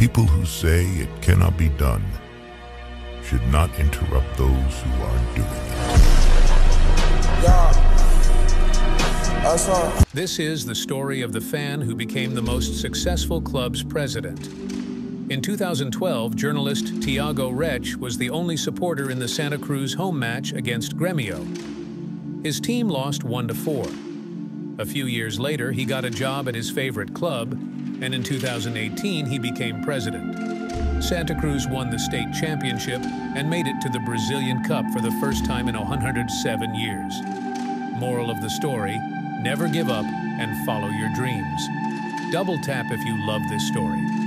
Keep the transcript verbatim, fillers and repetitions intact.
People who say it cannot be done should not interrupt those who are doing it. Yeah. That's all. This is the story of the fan who became the most successful club's president. In two thousand twelve, journalist Tiago Rech was the only supporter in the Santa Cruz home match against Gremio. His team lost one to four. A few years later, he got a job at his favorite club, and in two thousand eighteen, he became president. Santa Cruz won the state championship and made it to the Brazilian Cup for the first time in one hundred seven years. Moral of the story, never give up and follow your dreams. Double tap if you love this story.